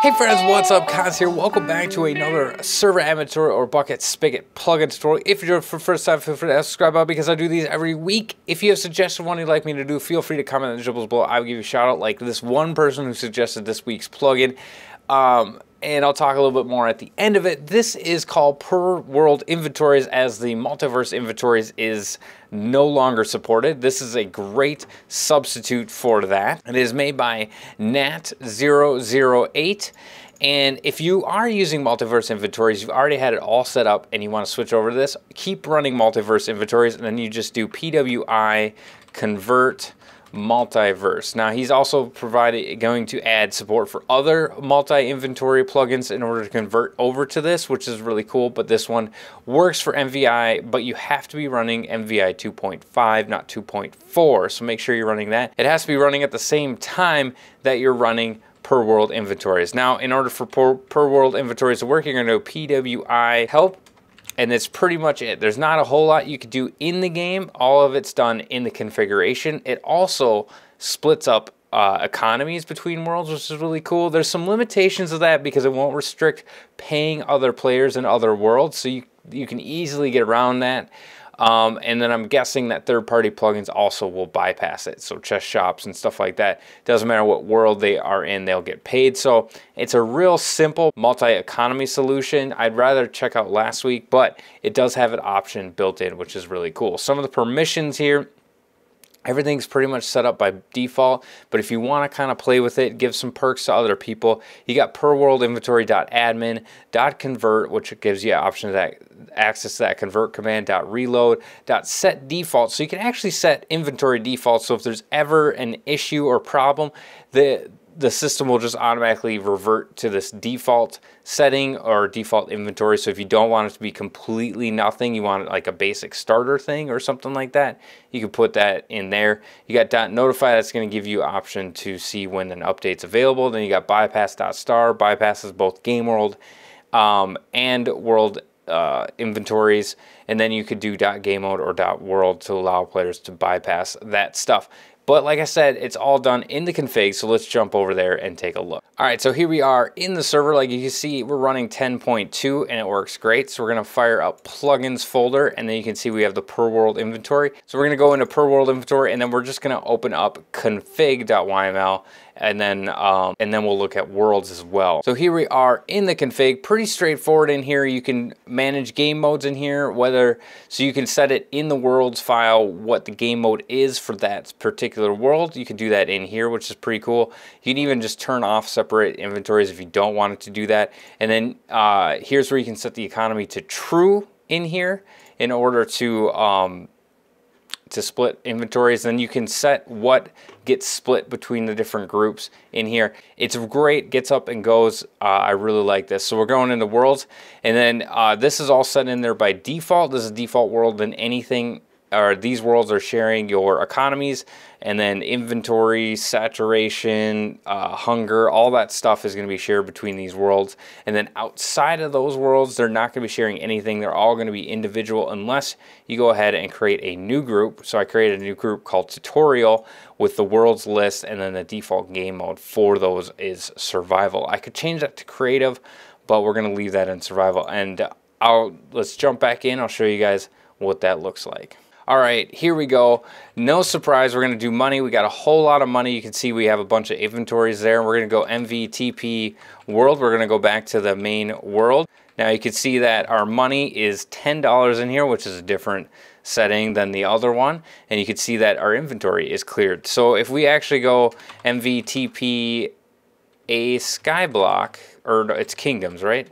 Hey friends, what's up? Coz here. Welcome back to another server inventory or bucket spigot plugin tutorial. If you're here for the first time, feel free to subscribe button because I do these every week. If you have suggested one you'd like me to do, feel free to comment in the dribbles below. I will give you a shout out, like this one person who suggested this week's plugin. And I'll talk a little bit more at the end of it. This is called Per World Inventories, as the Multiverse Inventories is no longer supported. This is a great substitute for that. It is made by Nat008. And if you are using Multiverse Inventories, you've already had it all set up and you want to switch over to this, keep running Multiverse Inventories, and then you just do PWI convert multiverse. Now he's also going to add support for other multi-inventory plugins in order to convert over to this, which is really cool, but this one works for MVI, but you have to be running MVI 2.5, not 2.4, so make sure you're running that. It has to be running at the same time that you're running Per World Inventories. Now, in order for Per World Inventories to work, you're going to go PWI help, and that's pretty much it. There's not a whole lot you could do in the game. All of it's done in the configuration. It also splits up economies between worlds, which is really cool. There's some limitations of that because it won't restrict paying other players in other worlds, so you can easily get around that. And then I'm guessing that third-party plugins also will bypass it. So chess shops and stuff like that, doesn't matter what world they are in, they'll get paid. So it's a real simple multi-economy solution. I'd rather check out last week, but it does have an option built in, which is really cool. Some of the permissions here, everything's pretty much set up by default, but if you want to kind of play with it, give some perks to other people, you got perworldinventory.admin.convert, which gives you option to that, access to that convert command, .reload, .set default, so you can actually set inventory default, so if there's ever an issue or problem, the system will just automatically revert to this default setting or default inventory. So if you don't want it to be completely nothing, you want it like a basic starter thing or something like that, you can put that in there. You got .notify, that's going to give you option to see when an update's available. Then you got bypass.star, bypasses both game world and world inventories, and then you could do .game mode or .world to allow players to bypass that stuff. But like I said, it's all done in the config, so let's jump over there and take a look. All right, so here we are in the server. Like you can see, we're running 10.2 and it works great. So we're gonna fire up plugins folder, and then you can see we have the Per World Inventory. So we're gonna go into Per World Inventory, and then we're just gonna open up config.yml, and then we'll look at worlds as well. So here we are in the config, pretty straightforward in here. You can manage game modes in here, so you can set it in the worlds file, what the game mode is for that particular world. You can do that in here, which is pretty cool. You can even just turn off separate inventories if you don't want it to do that. And then here's where you can set the economy to true in here in order to split inventories. Then you can set what gets split between the different groups in here. It's great, gets up and goes. I really like this. So we're going into worlds, and then this is all set in there by default. This is a default world, and anything or these worlds are sharing your economies, and then inventory, saturation, hunger, all that stuff is going to be shared between these worlds. And then outside of those worlds, they're not going to be sharing anything. They're all going to be individual unless you go ahead and create a new group. So I created a new group called Tutorial with the worlds list, and then the default game mode for those is Survival. I could change that to Creative, but we're going to leave that in Survival. And let's jump back in. I'll show you guys what that looks like. All right, here we go. No surprise, we're gonna do money. We got a whole lot of money. You can see we have a bunch of inventories there. We're gonna go MVTP world. We're gonna go back to the main world. Now you can see that our money is $10 in here, which is a different setting than the other one. And you can see that our inventory is cleared. So if we actually go MVTP a skyblock, or it's kingdoms, right?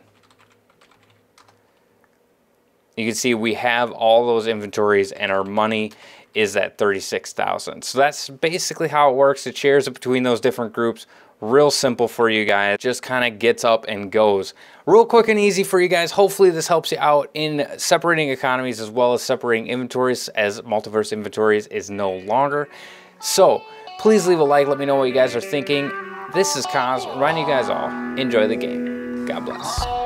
You can see we have all those inventories, and our money is at 36,000. So that's basically how it works. It shares it between those different groups. Real simple for you guys. Just kind of gets up and goes. Real quick and easy for you guys. Hopefully this helps you out in separating economies as well as separating inventories, as Multiverse Inventories is no longer. So please leave a like. Let me know what you guys are thinking. This is Coz reminding you guys all, enjoy the game. God bless.